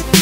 us!